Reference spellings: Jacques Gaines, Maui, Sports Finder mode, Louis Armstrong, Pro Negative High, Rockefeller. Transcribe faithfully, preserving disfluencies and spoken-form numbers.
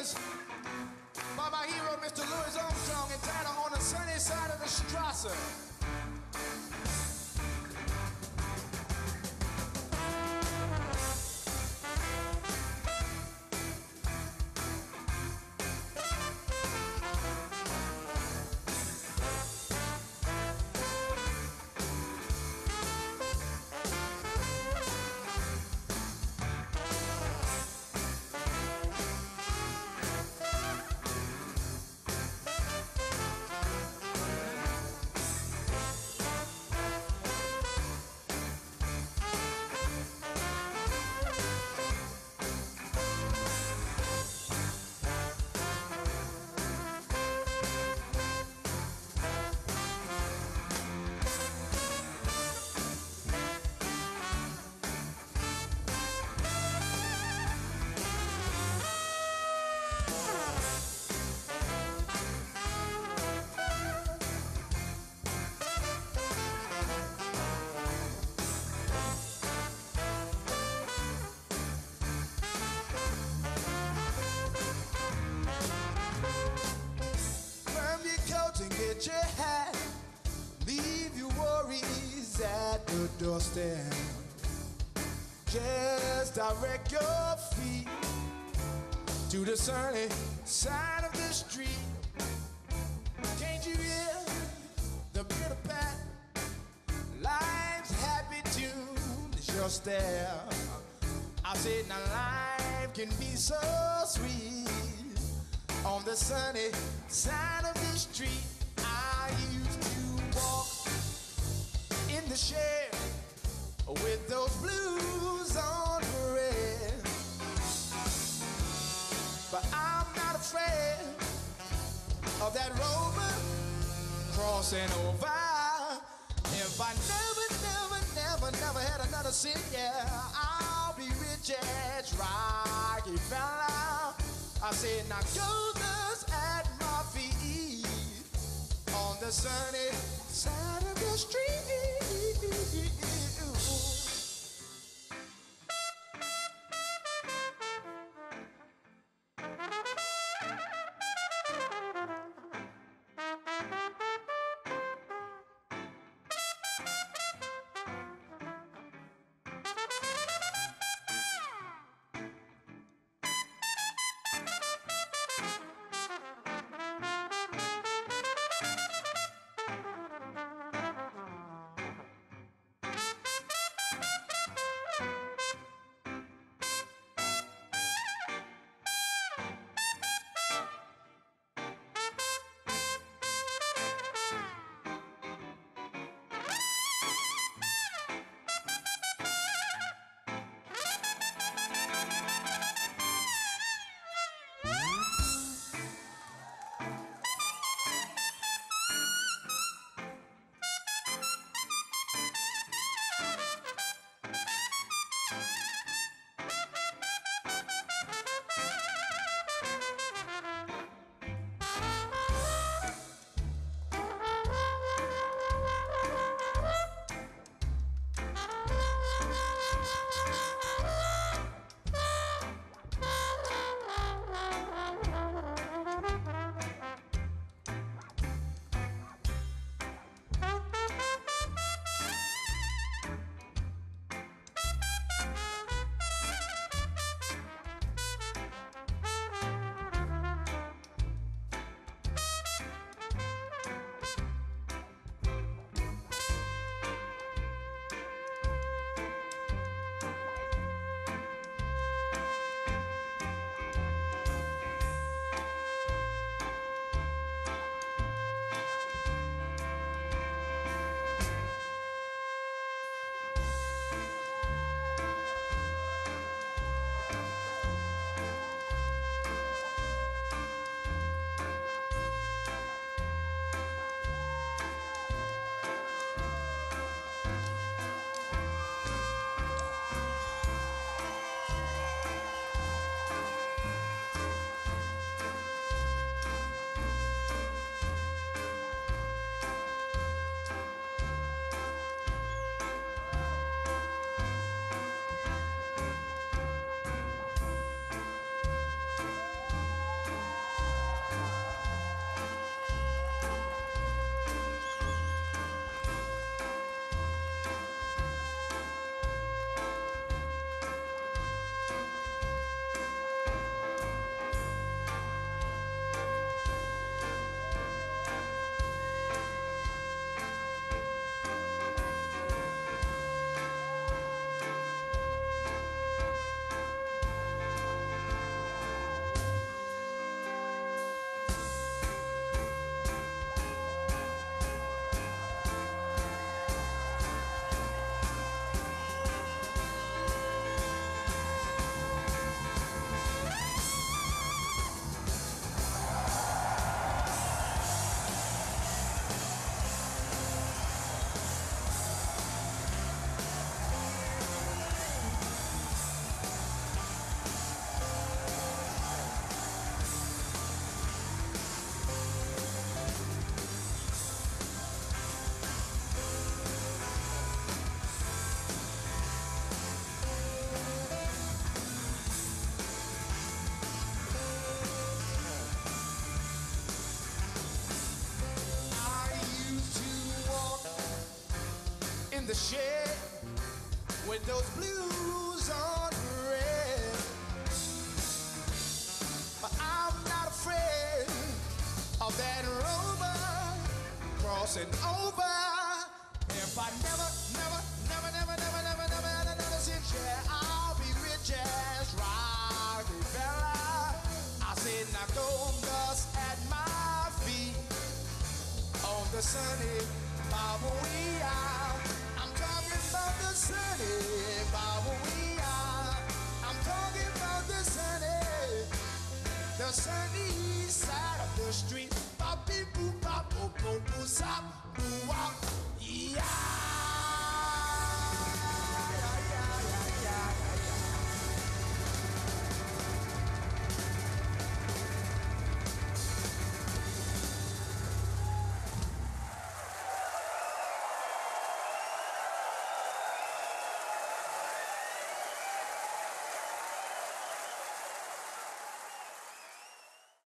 Christmas by my hero, Mister Louis Armstrong, entitled On the Sunny Side of the Strasse. Get your hat, leave your worries at the doorstep. Just direct your feet to the sunny side of the street. Can't you hear the pitter pat? Life's happy tune is your step. I said now life can be so sweet on the sunny side of the street. I used to walk in the shade with those blues on parade, but I'm not afraid of that rover crossing over. If I never, never, never, never had another cent, yeah, I'll be rich as Rockefeller. I said, now go thus at my feet on the sunny side of the street. Uh-huh. in the shed with those blues on red. But I'm not afraid of that rover crossing over. If I never, never, never, never, never, never, never had another cent, yeah, I'll be rich as Rockefeller. I said, now gold dust at my feet on the sunny Maui Isle. I'm talking about the sunny Maui Isle. I'm talking about the sunny, the sunny side.